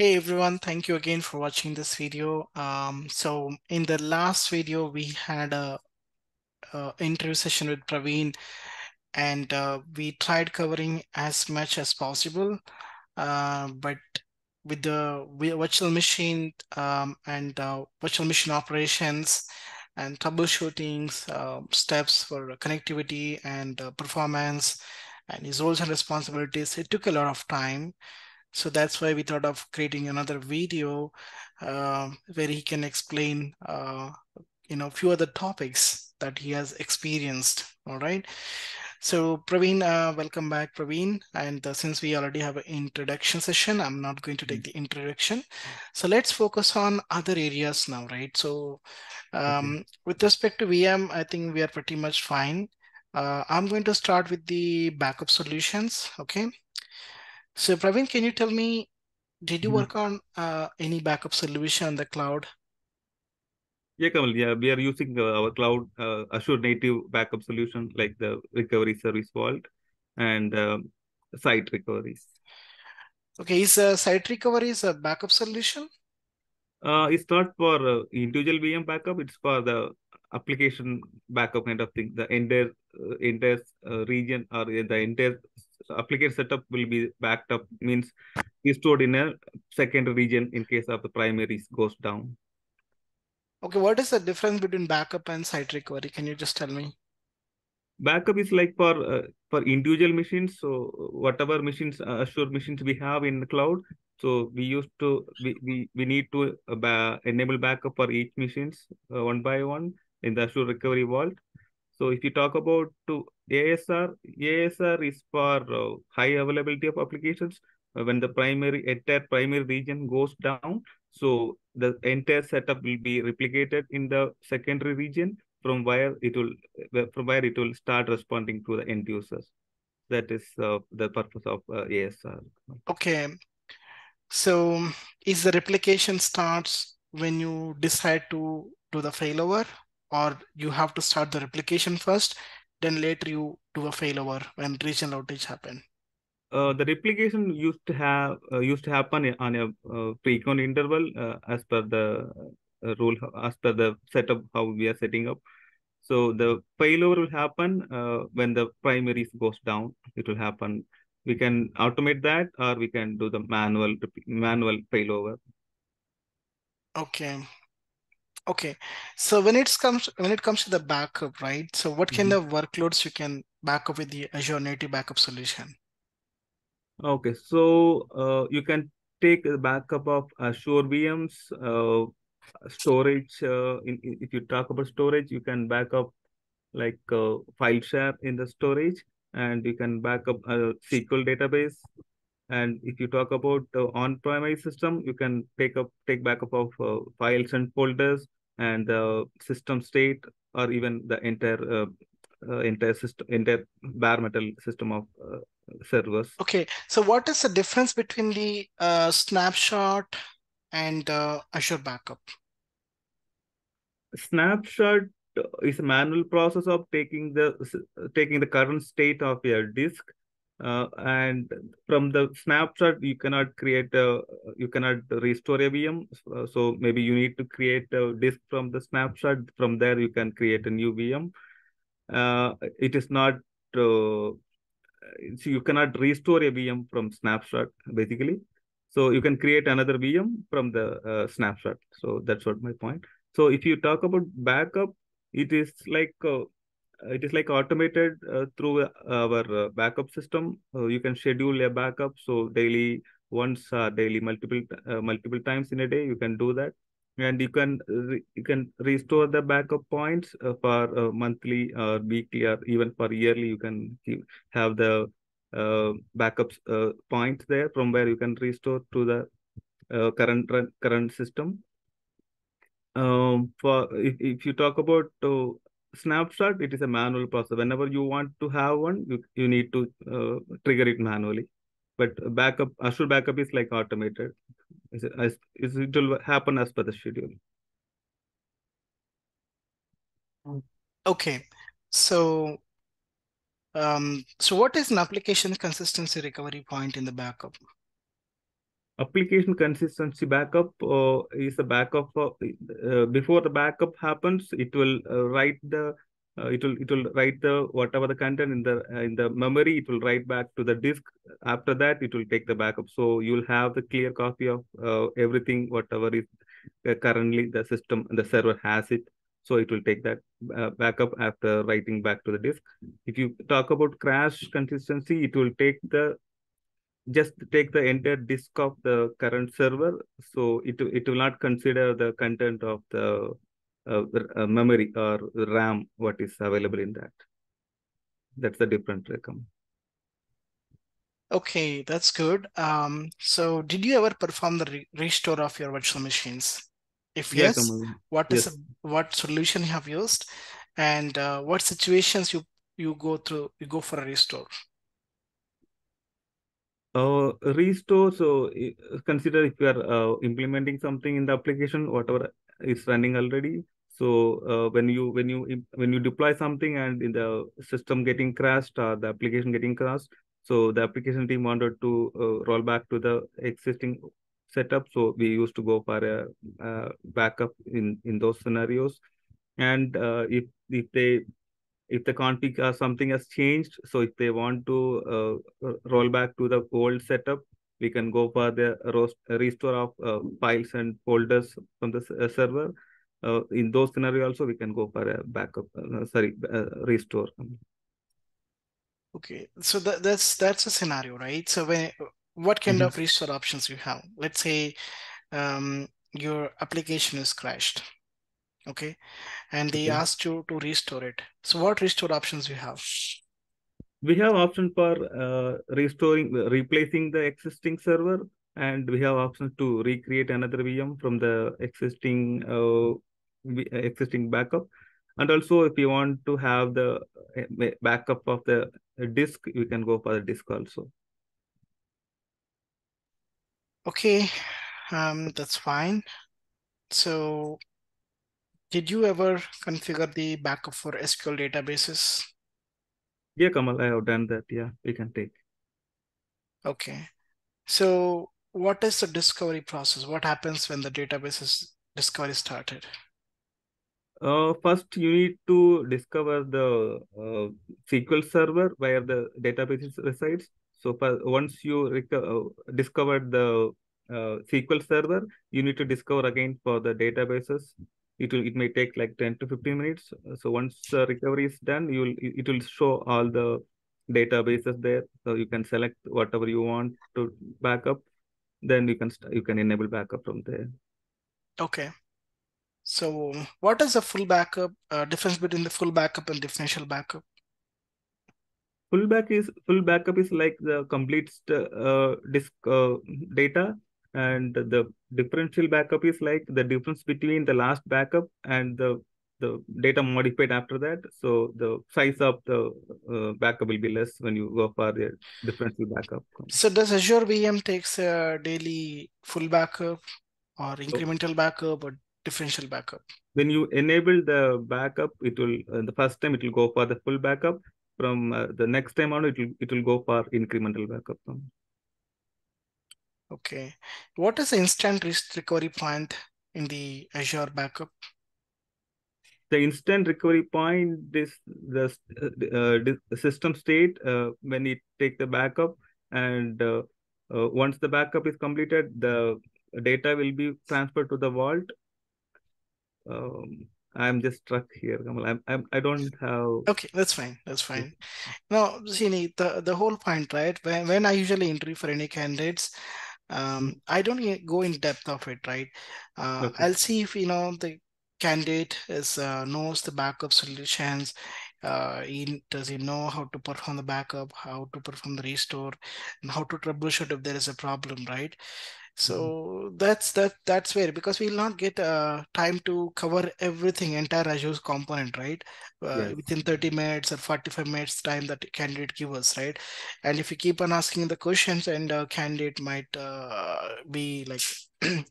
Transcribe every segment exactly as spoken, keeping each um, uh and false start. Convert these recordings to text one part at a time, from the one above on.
Hey everyone, thank you again for watching this video. Um, so in the last video, we had a, a interview session with Praveen, and uh, we tried covering as much as possible, uh, but with the virtual machine um, and uh, virtual machine operations and troubleshooting uh, steps for connectivity and uh, performance and his roles and responsibilities, it took a lot of time. So that's why we thought of creating another video uh, where he can explain, uh, you know, a few other topics that he has experienced. All right. So Praveen, uh, welcome back, Praveen. And uh, since we already have an introduction session, I'm not going to take the introduction. So let's focus on other areas now, right? So um, okay. With respect to V M, I think we are pretty much fine. Uh, I'm going to start with the backup solutions. Okay. So Praveen, can you tell me, did you work on uh, any backup solution on the cloud? Yeah, Kamal, yeah, we are using uh, our cloud uh, Azure native backup solution like the recovery service vault and um, site recoveries. Okay, is uh, site recoveries a backup solution? Uh, it's not for uh, individual V M backup, it's for the application backup kind of thing. The entire, uh, entire uh, region or the entire application setup will be backed up, means is stored in a secondary region in case of the primary goes down. Okay, what is the difference between backup and site recovery? Can you just tell me? Backup is like for uh, for individual machines. So whatever machines, uh, Azure machines we have in the cloud, so we used to we we, we need to uh, ba enable backup for each machines uh, one by one in the Azure recovery vault. So if you talk about to A S R, A S R is for uh, high availability of applications. Uh, when the primary entire primary region goes down, so the entire setup will be replicated in the secondary region from where it will from where it will start responding to the end users. That is uh, the purpose of uh, A S R. Okay, so is the replication starts when you decide to do the failover, or you have to start the replication first? Then later you do a failover when regional outage happen. Uh, the replication used to have uh, used to happen on a uh, frequent interval uh, as per the uh, rule, as per the setup how we are setting up. So the failover will happen uh, when the primaries goes down. It will happen. We can automate that, or we can do the manual manual failover. Okay. Okay, so when it comes when it comes to the backup, right? So what kind mm-hmm. of workloads you can back up with the Azure native backup solution? Okay, so uh, you can take the backup of Azure V Ms, uh, storage. Uh, in, in, if you talk about storage, you can back up like uh, file share in the storage, and you can back up a S Q L database. And if you talk about uh, on-premise system, you can take up take backup of uh, files and folders and the uh, system state, or even the entire uh, uh, entire system, entire bare metal system of uh, servers. Okay, so what is the difference between the uh, snapshot and uh, Azure backup? Snapshot is a manual process of taking the taking the current state of your disk. Uh, and from the snapshot, you cannot create a, you cannot restore a V M. Uh, so maybe you need to create a disk from the snapshot. From there, you can create a new V M. Uh, it is not, uh, so you cannot restore a V M from snapshot, basically. So you can create another V M from the uh, snapshot. So that's what my point. So if you talk about backup, it is like, uh, it is like automated uh, through our uh, backup system. Uh, you can schedule a backup. So daily once, uh, daily multiple uh, multiple times in a day, you can do that, and you can re you can restore the backup points uh, for uh, monthly or weekly or even for yearly. You can keep, have the uh, backups uh, points there from where you can restore to the uh, current current system. Um, for if if you talk about uh, snapshot, it is a manual process. Whenever you want to have one, you, you need to uh, trigger it manually. But backup, Azure backup is like automated. It's, it's, it will happen as per the schedule. Okay. So, um, so what is an application consistency recovery point in the backup? Application consistency backup uh, is a backup. Uh, uh, before the backup happens, it will uh, write the uh, it will it will write the whatever the content in the uh, in the memory. It will write back to the disk. After that, it will take the backup. So you will have the clear copy of uh, everything whatever is uh, currently the system the server has it. So it will take that uh, backup after writing back to the disk. If you talk about crash consistency, it will take the just take the entire disk of the current server. So it, it will not consider the content of the uh, uh, memory or RAM, what is available in that. That's the different recommend. Okay, that's good. Um, so did you ever perform the re restore of your virtual machines? If yes, yes what yes. is what solution you have used, and uh, what situations you you go through? You go for a restore. Uh, restore. So consider if you are uh, implementing something in the application, whatever is running already. So uh, when you when you when you deploy something and in the system getting crashed or the application getting crashed, so the application team wanted to uh, roll back to the existing setup. So we used to go for a, a backup in, in those scenarios. And uh, if if they if the config or something has changed, so if they want to uh, roll back to the old setup, we can go for the restore of uh, files and folders from the uh, server. Uh, in those scenarios also, we can go for a backup, uh, sorry, uh, restore. Okay, so that, that's that's a scenario, right? So when what kind mm-hmm. of restore options you have? Let's say um, your application is crashed, okay, and they okay. asked you to restore it. So what restore options you have? We have option for uh, restoring, replacing the existing server, and we have options to recreate another V M from the existing uh, existing backup. And also, if you want to have the backup of the disk, you can go for the disk also. Okay, um, that's fine. So did you ever configure the backup for S Q L databases? Yeah, Kamal, I have done that. Yeah, we can take. Okay. So what is the discovery process? What happens when the database discovery started? Uh, first, you need to discover the uh, S Q L server where the database resides. So once you uh, discovered the uh, S Q L server, you need to discover again for the databases. It will it may take like ten to fifteen minutes. So once the recovery is done, you will it will show all the databases there. So you can select whatever you want to backup. Then you can you can enable backup from there. Okay. So what is a full backup? Uh, difference between the full backup and differential backup? Full back is full backup is like the complete uh, disk uh, data, and the differential backup is like the difference between the last backup and the the data modified after that. So the size of the uh, backup will be less when you go for the differential backup. So does Azure V M takes a daily full backup or incremental backup or differential backup? When you enable the backup, it will uh, the first time it will go for the full backup. From uh, the next time on, it will it will go for incremental backup. Okay, what is the instant risk recovery point in the Azure backup? The instant recovery point is the uh, uh, system state uh, when it take the backup, and uh, uh, once the backup is completed, the data will be transferred to the vault. Um, I'm just stuck here, Kamal. I'm, I'm, I don't have... Okay, that's fine. That's fine. Now, Sini, the, the whole point, right? When, when I usually interview for any candidates, um, I don't go in depth of it, right? Uh, okay. I'll see if, you know, the candidate is uh, knows the backup solutions. Uh, he, does he know how to perform the backup, how to perform the restore, and how to troubleshoot if there is a problem, right? So that's that. That's where, because we'll not get uh, time to cover everything, entire Azure component, right? Uh, yes. Within thirty minutes or forty-five minutes time that candidate give us, right? And if you keep on asking the questions, and uh, candidate might uh, be like,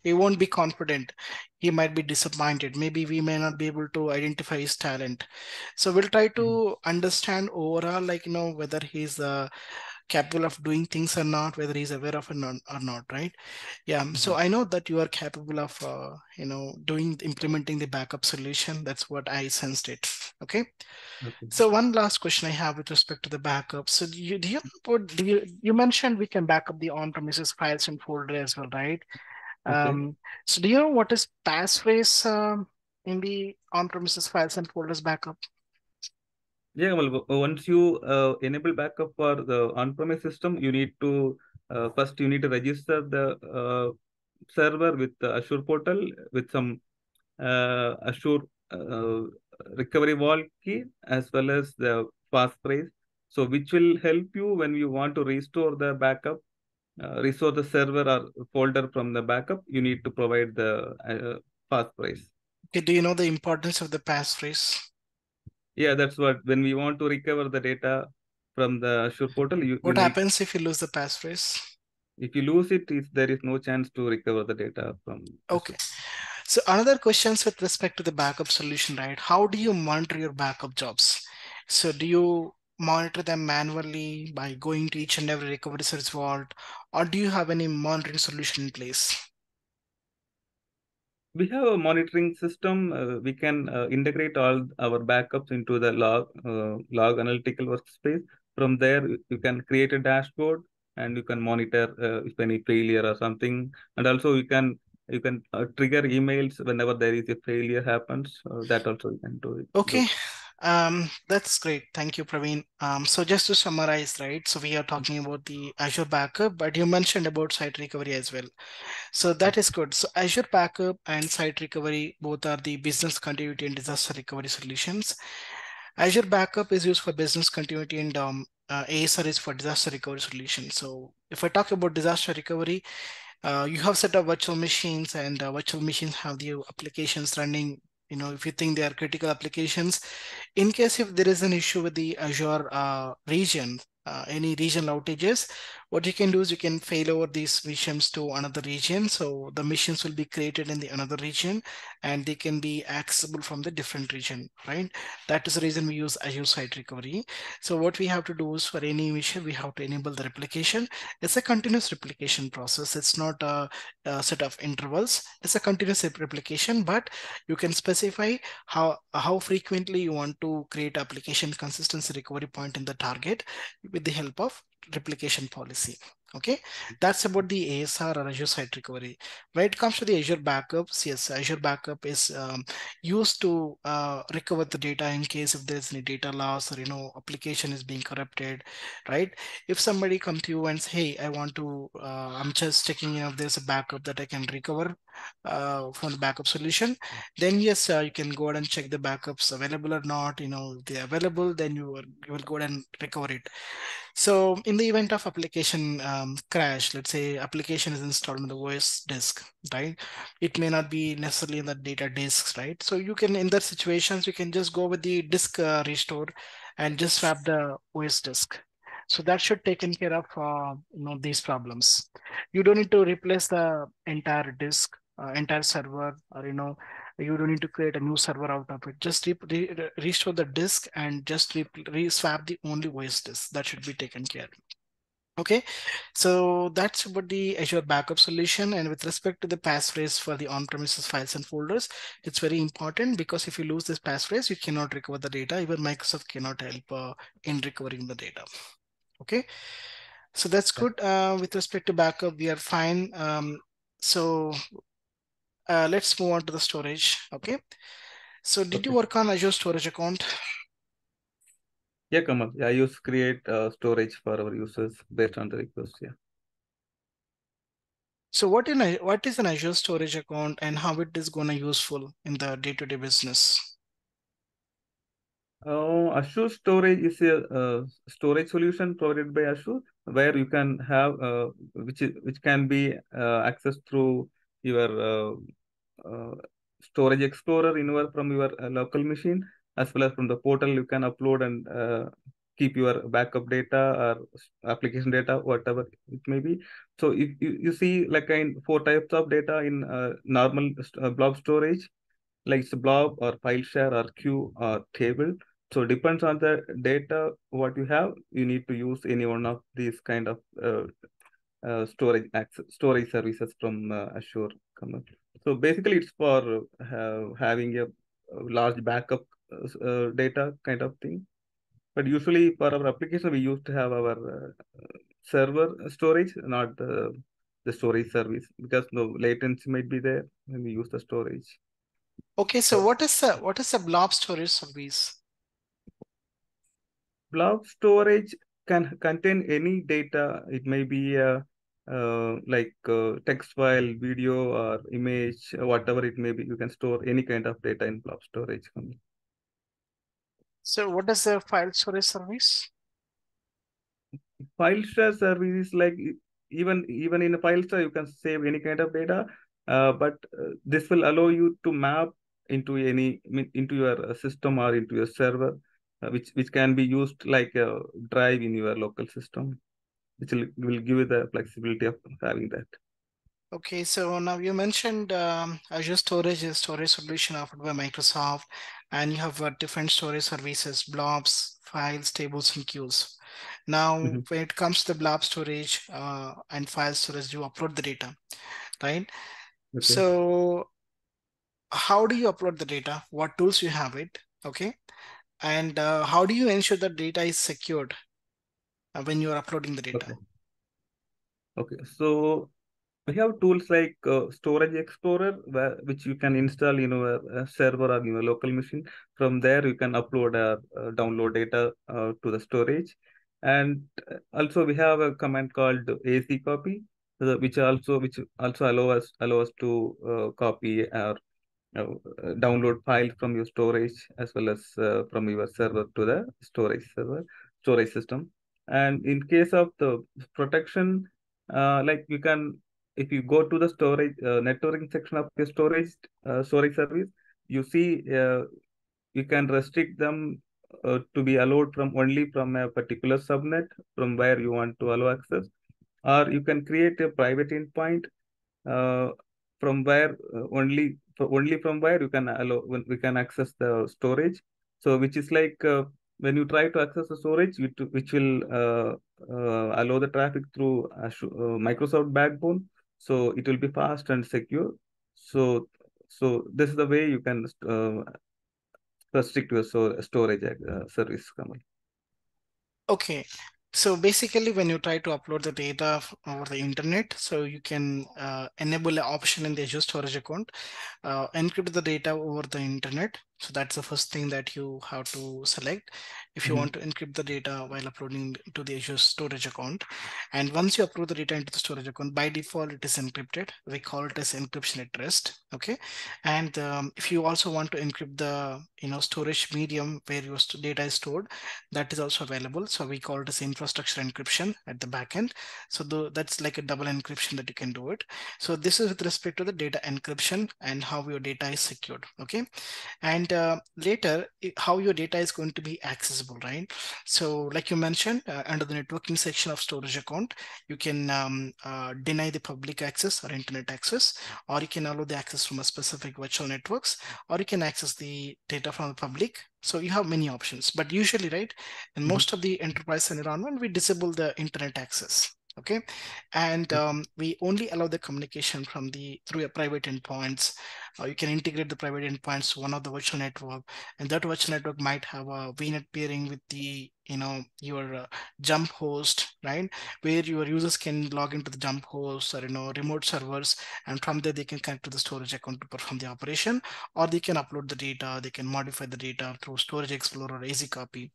he won't be confident. He might be disappointed. Maybe we may not be able to identify his talent. So we'll try to mm-hmm. understand overall, like, you know, whether he's uh, capable of doing things or not, whether he's aware of it or not, right? Yeah. Mm-hmm. So I know that you are capable of, uh, you know, doing, implementing the backup solution. That's what I sensed it. Okay. Okay. So one last question I have with respect to the backup. So do you, do you, do you, you mentioned we can back up the on-premises files and folder as well, right? Okay. Um, so do you know what is pathways um, in the on-premises files and folders backup? Yeah, well, once you uh, enable backup for the on-premise system, you need to uh, first you need to register the uh, server with the Azure portal with some uh, Azure uh, recovery vault key as well as the passphrase. So which will help you when you want to restore the backup, uh, restore the server or folder from the backup. You need to provide the uh, passphrase. Okay, do you know the importance of the passphrase? Yeah, that's what, when we want to recover the data from the Azure portal. You, what you happens need, if you lose the passphrase? If you lose it, if there is no chance to recover the data from. Okay. So another questions with respect to the backup solution, right? How do you monitor your backup jobs? So do you monitor them manually by going to each and every recovery search vault, or do you have any monitoring solution in place? We have a monitoring system. Uh, we can uh, integrate all our backups into the log uh, log analytical workspace. From there, you can create a dashboard and you can monitor uh, if any failure or something. And also, you can you can uh, trigger emails whenever there is a failure happens. Uh, that also you can do it. Okay, um, that's great. Thank you, Praveen. Um, so just to summarize, right? So we are talking about the Azure backup, but you mentioned about site recovery as well. So that is good. So Azure backup and site recovery, both are the business continuity and disaster recovery solutions. Azure backup is used for business continuity and um, uh, A S R is for disaster recovery solution. So if I talk about disaster recovery, uh, you have set up virtual machines, and uh, virtual machines have the applications running. You know, if you think they are critical applications, in case if there is an issue with the Azure uh, region, uh, any regional outages, what you can do is you can failover these missions to another region. So the missions will be created in the another region, and they can be accessible from the different region, right? That is the reason we use Azure Site Recovery. So what we have to do is for any mission, we have to enable the replication. It's a continuous replication process. It's not a, a set of intervals. It's a continuous replication, but you can specify how, how frequently you want to create application consistency recovery point in the target with the help of replication policy. Okay, that's about the A S R or Azure Site Recovery. When it comes to the Azure backups, yes, Azure backup is um, used to uh, recover the data in case if there's any data loss or, you know, application is being corrupted, right? If somebody comes to you and says, hey, I want to, uh, I'm just checking if there's a backup that I can recover uh, from the backup solution, then yes, uh, you can go ahead and check the backups available or not. You know, if they're available, then you, are, you will go ahead and recover it. So in the event of application um, crash, let's say application is installed on the O S disk, right? It may not be necessarily in the data disks, right? So you can, in that situations, you can just go with the disk uh, restore and just swap the O S disk. So that should take care of uh, you know, these problems. You don't need to replace the entire disk, uh, entire server, or, you know, you don't need to create a new server out of it. Just re re restore the disk and just re re swap the only O S disk. That should be taken care of. Okay, so that's about the Azure backup solution. And with respect to the passphrase for the on-premises files and folders, it's very important because if you lose this passphrase, you cannot recover the data. Even Microsoft cannot help uh, in recovering the data. Okay, so that's good. Uh, with respect to backup, we are fine. Um, so. Uh, let's move on to the storage. Okay. So did okay. you work on Azure storage account? Yeah, Kamal. Yeah, I use create uh, storage for our users based on the request. Yeah. So what in what is an Azure storage account and how it is going to be useful in the day-to-day business? Uh, Azure storage is a uh, storage solution provided by Azure where you can have uh, which is, which can be uh, accessed through your uh, uh, storage explorer in your, from your uh, local machine, as well as from the portal you can upload and uh, keep your backup data or application data, whatever it may be. So if you, you see like in four types of data in uh, normal st uh, blob storage, like it's blob or file share or queue or table. So depends on the data, what you have, you need to use any one of these kind of uh, uh, storage access, storage services from uh, Azure. So basically it's for uh, having a large backup uh, data kind of thing. But usually for our application, we used to have our uh, server storage, not the, the storage service, because no latency might be there when we use the storage. Okay, so what is the, what is the blob storage service? Blob storage can contain any data. It may be uh, uh, like uh, text file, video, or image, whatever it may be. You can store any kind of data in blob storage. So what is the file storage service? File storage service is like, even, even in a file store, you can save any kind of data, uh, but uh, this will allow you to map into any, into your system or into your server. Uh, which which can be used like a drive in your local system, which will, will give you the flexibility of having that. Okay, so now you mentioned um, Azure Storage is a storage solution offered by Microsoft, and you have uh, different storage services, blobs, files, tables, and queues. Now, mm-hmm. when it comes to the blob storage uh, and file storage, you upload the data, right? Okay. So how do you upload the data? What tools you have it? Okay. And uh, how do you ensure that data is secured uh, when you are uploading the data? Okay, okay. So we have tools like uh, Storage Explorer, where, which you can install in your uh, server or in your local machine. From there, you can upload or uh, download data uh, to the storage. And also, we have a command called AzCopy, which also which also allow us allow us to uh, copy our Uh, download file from your storage as well as uh, from your server to the storage server, storage system. And in case of the protection, uh, like you can, if you go to the storage uh, networking section of your storage uh, storage service, you see uh, you can restrict them uh, to be allowed from only from a particular subnet from where you want to allow access, or you can create a private endpoint uh, from where uh, only only from where you can allow when we can access the storage. So which is like uh, when you try to access the storage, you to, which will uh, uh, allow the traffic through Azure, uh, Microsoft backbone. So it will be fast and secure. So so this is the way you can uh, restrict your so storage uh, service. Kamal. Okay. So basically, when you try to upload the data over the internet, so you can uh, enable an option in the Azure Storage account, uh, encrypt the data over the internet. So that's the first thing that you have to select if you mm-hmm. want to encrypt the data while uploading to the Azure Storage account. And once you upload the data into the storage account, by default, it is encrypted. We call it as encryption at rest. Okay. And um, if you also want to encrypt the you know storage medium where your data is stored, that is also available. So we call it as infrastructure encryption at the backend. So the, that's like a double encryption that you can do it. So this is with respect to the data encryption and how your data is secured. Okay. And Uh, later how your data is going to be accessible, right? So like you mentioned, uh, under the networking section of storage account, you can um, uh, deny the public access or internet access, or you can allow the access from a specific virtual networks, or you can access the data from the public. So you have many options, but usually, right, in mm-hmm. most of the enterprise environment, we disable the internet access. Okay. And um, we only allow the communication from the through a private endpoints. Uh, you can integrate the private endpoints to one of the virtual network, and that virtual network might have a V net peering with the you know, your uh, jump host, right? Where your users can log into the jump host or, you know, remote servers. And from there, they can connect to the storage account to perform the operation, or they can upload the data. They can modify the data through Storage Explorer or AzCopy,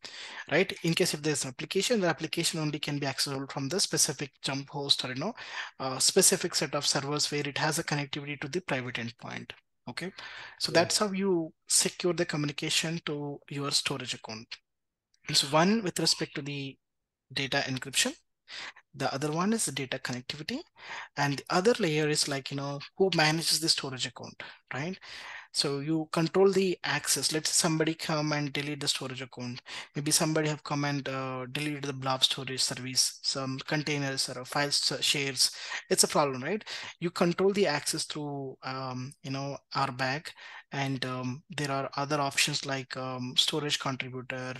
right? In case if there's an application, the application only can be accessible from the specific jump host or, you know, uh, specific set of servers where it has a connectivity to the private endpoint. Okay. So yeah. That's how you secure the communication to your storage account. So one with respect to the data encryption, the other one is the data connectivity, and the other layer is like, you know, who manages the storage account, right? So you control the access. Let's somebody come and delete the storage account. Maybe somebody have come and uh, delete the blob storage service, some containers or file shares. It's a problem, right? You control the access through, um, you know, R B A C. And um, there are other options like um, storage contributor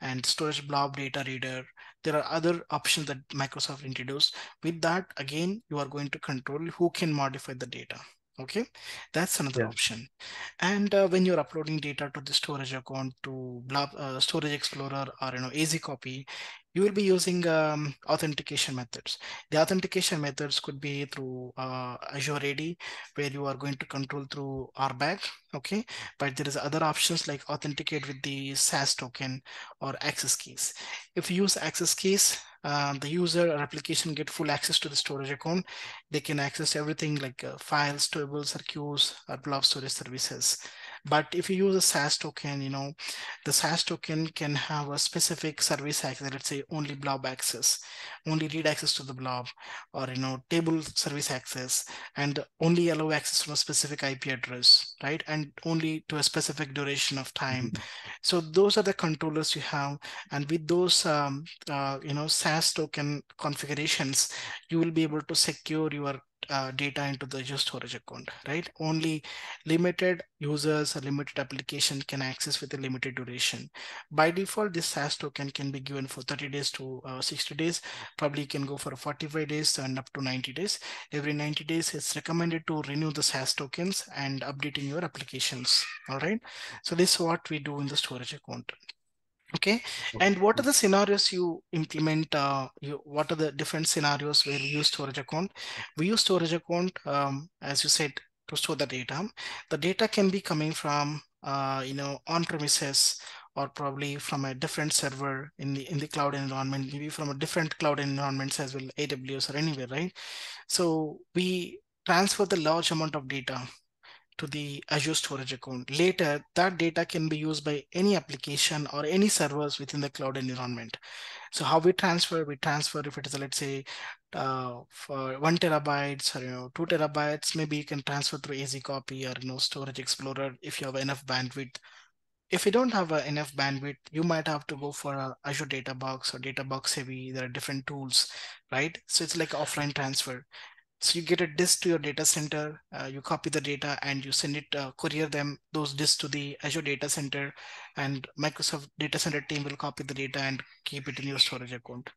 and storage blob data reader. There are other options that Microsoft introduced. With that, again, you are going to control who can modify the data. Okay, that's another yeah. option. And uh, when you're uploading data to the storage account, to blob, uh, Storage Explorer or you know AzCopy, you will be using um, authentication methods. The authentication methods could be through uh, Azure A D, where you are going to control through R B A C, okay? But there is other options like authenticate with the S A S token or access keys. If you use access keys, uh, the user or application get full access to the storage account. They can access everything like uh, files, tables, or queues, or blob storage services. But if you use a S A S token, you know, the S A S token can have a specific service access, let's say only blob access, only read access to the blob, or, you know, table service access, and only allow access from a specific I P address, right? And only to a specific duration of time. Mm-hmm. So those are the controllers you have. And with those, um, uh, you know, S A S token configurations, you will be able to secure your Uh, data into the Azure storage account, right? Only limited users or limited application can access with a limited duration. By default, this S A S token can be given for thirty days to uh, sixty days. Probably can go for forty-five days and up to ninety days. Every ninety days, it's recommended to renew the S A S tokens and updating your applications, all right? So this is what we do in the storage account. Okay, and what are the scenarios you implement? Uh, you, what are the different scenarios where we use storage account? We use storage account, um, as you said, to store the data. The data can be coming from, uh, you know, on-premises, or probably from a different server in the in the cloud environment, maybe from a different cloud environments as well, A W S or anywhere, right? So we transfer the large amount of data to the Azure storage account. Later, that data can be used by any application or any servers within the cloud environment. So how we transfer, we transfer if it is, let's say, uh, for one terabytes or you know, two terabytes, maybe you can transfer through AzCopy or you know, Storage Explorer if you have enough bandwidth. If you don't have uh, enough bandwidth, you might have to go for a Azure Data Box or Data Box Heavy. There are different tools, right? So it's like offline transfer. So you get a disk to your data center, uh, you copy the data and you send it, uh, courier them, those disks to the Azure data center, and Microsoft data center team will copy the data and keep it in your storage account.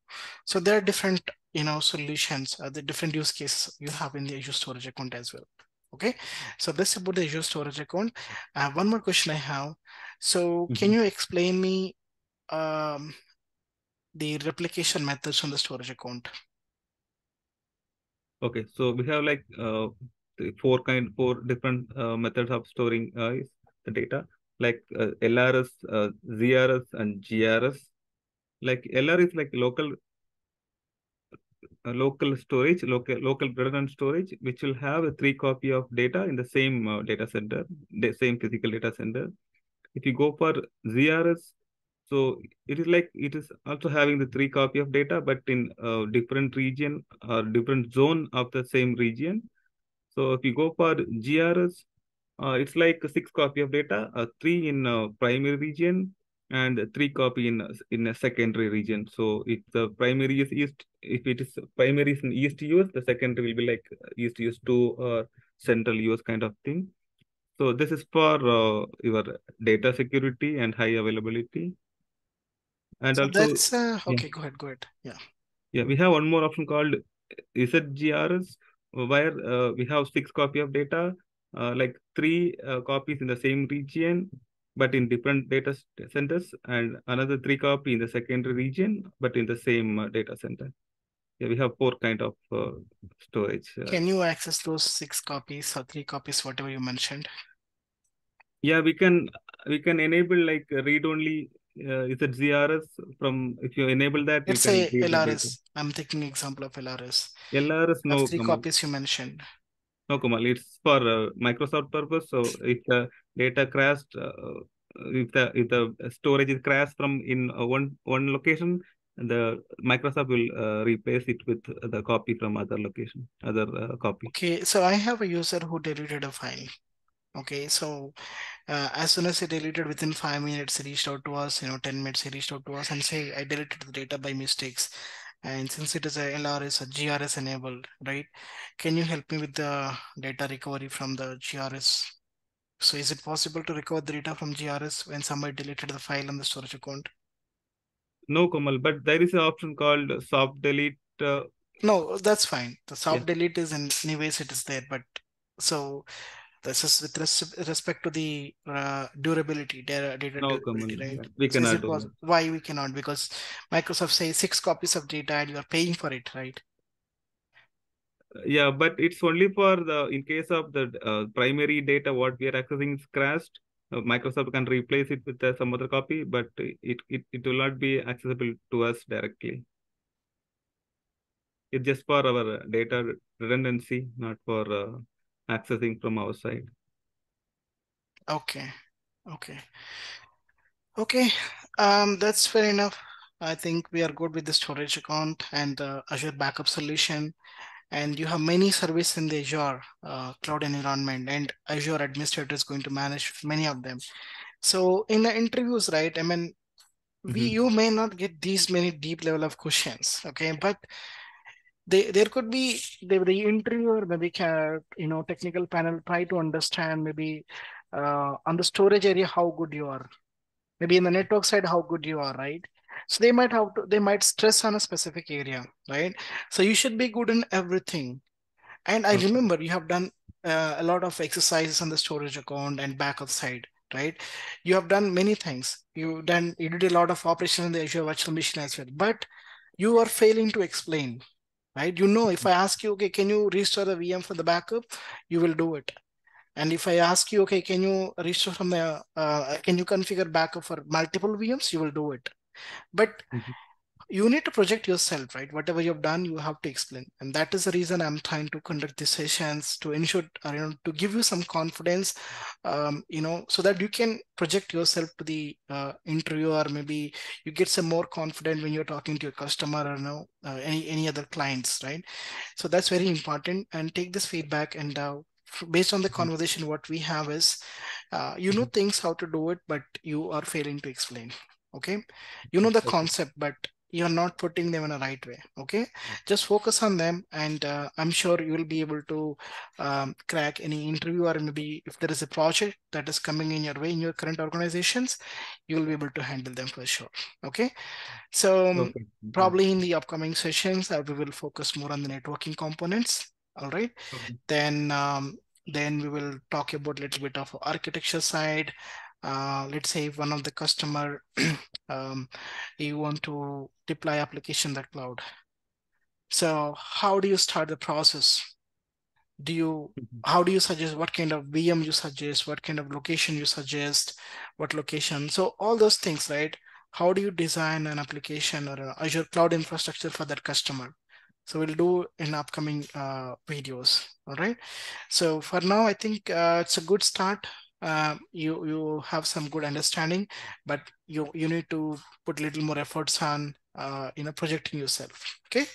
So there are different, you know, solutions, uh, the different use cases you have in the Azure storage account as well. Okay, so this is about the Azure storage account. Uh, one more question I have. So mm-hmm. can you explain me um, the replication methods on the storage account? Okay, so we have like uh, four kind, four different uh, methods of storing uh, the data, like uh, L R S, uh, Z R S, and G R S. Like L R S is like local, uh, local storage, local local redundant storage, which will have a three copy of data in the same uh, data center, the same physical data center. If you go for Z R S, so it is like it is also having the three copy of data, but in uh, different region or different zone of the same region. So if you go for G R S, uh, it's like a six copy of data, uh, three in uh, primary region and three copy in in a secondary region. So if the primary is east, if it is primary is in east U S, the secondary will be like east U S two or central U S kind of thing. So this is for uh, your data security and high availability. And so also, that's, uh, okay, yeah. go ahead, go ahead. Yeah. Yeah, we have one more option called Z G R S, where uh, we have six copy of data, uh, like three uh, copies in the same region, but in different data centers, and another three copy in the secondary region, but in the same uh, data center. Yeah, we have four kind of uh, storage. Uh, Can you access those six copies or three copies, whatever you mentioned? Yeah, we can, we can enable like read-only. Uh, is it Z R S from, if you enable that? Let's say L R S. I'm taking example of L R S. L R S, no. That's three Kamal. Copies you mentioned. No, Kamal, it's for uh, Microsoft purpose. So if the data crashed, uh, if the if the storage is crashed from in uh, one one location, the Microsoft will uh, replace it with the copy from other location, other uh, copy. Okay, so I have a user who deleted a file. Okay, so uh, as soon as he deleted within five minutes, he reached out to us, you know, ten minutes, he reached out to us and say, I deleted the data by mistakes. And since it is a L R S or G R S enabled, right? Can you help me with the data recovery from the G R S? So is it possible to recover the data from G R S when somebody deleted the file on the storage account? No, Kamal, but there is an option called soft delete. Uh... No, that's fine. The soft yeah. delete is in anyways, it is there, but so this is with res respect to the uh, durability, data, data no, durability, Kamal, right? We so cannot do that. Why we cannot? Because Microsoft says six copies of data and you are paying for it, right? Yeah, but it's only for the, in case of the uh, primary data, what we are accessing is crashed. Microsoft can replace it with uh, some other copy, but it, it, it will not be accessible to us directly. It's just for our data redundancy, not for uh, accessing from our side. Okay. Okay. Okay. Um, that's fair enough. I think we are good with the storage account and the uh, Azure backup solution. And you have many services in the Azure uh, cloud environment, and Azure administrator is going to manage many of them. So in the interviews, right, I mean, mm-hmm. we, you may not get these many deep level of questions, okay? But they, there could be, the interviewer, maybe can, you know, technical panel try to understand maybe uh, on the storage area, how good you are. Maybe in the network side, how good you are, right? So they might have to, they might stress on a specific area, right? So you should be good in everything. And I okay. remember you have done uh, a lot of exercises on the storage account and backup side, right? You have done many things. You done, you did a lot of operations in the Azure virtual machine as well, but you are failing to explain, right? You know, if I ask you, okay, can you restore the V M for the backup? You will do it. And if I ask you, okay, can you restore from the, uh, can you configure backup for multiple V Ms? You will do it. But mm-hmm. you need to project yourself, right? Whatever you've done, you have to explain. And that is the reason I'm trying to conduct these sessions to ensure, you know, to give you some confidence, um, you know, so that you can project yourself to the uh, interviewer. Maybe you get some more confident when you're talking to your customer or no, uh, any, any other clients, right? So that's very important, and take this feedback and uh, based on the conversation, what we have is, uh, you know, things, how to do it, but you are failing to explain. Okay, you know the concept, but you're not putting them in the right way. Okay, just focus on them, and uh, I'm sure you will be able to um, crack any interview, or maybe if there is a project that is coming in your way in your current organizations, you will be able to handle them for sure. Okay, so okay. probably in the upcoming sessions, uh, we will focus more on the networking components. All right, okay. then um, then we will talk about a little bit of architecture side. Uh, let's say one of the customer, um, you want to deploy application in the cloud. So how do you start the process? Do you, how do you suggest what kind of V M you suggest, what kind of location you suggest, what location? So all those things, right? How do you design an application or an Azure cloud infrastructure for that customer? So we'll do in upcoming uh, videos. All right. So for now, I think uh, it's a good start. Uh, you you have some good understanding, but you you need to put little more efforts on uh, you know projecting yourself. Okay.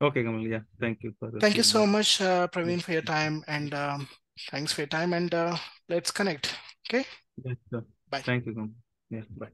Okay, Kamal. Yeah. Thank you for. Thank you so that. much, uh, Praveen, for your time, and um, thanks for your time. And uh, let's connect. Okay. Yes, sir. Bye. Thank you, Kamal. Yeah. Bye.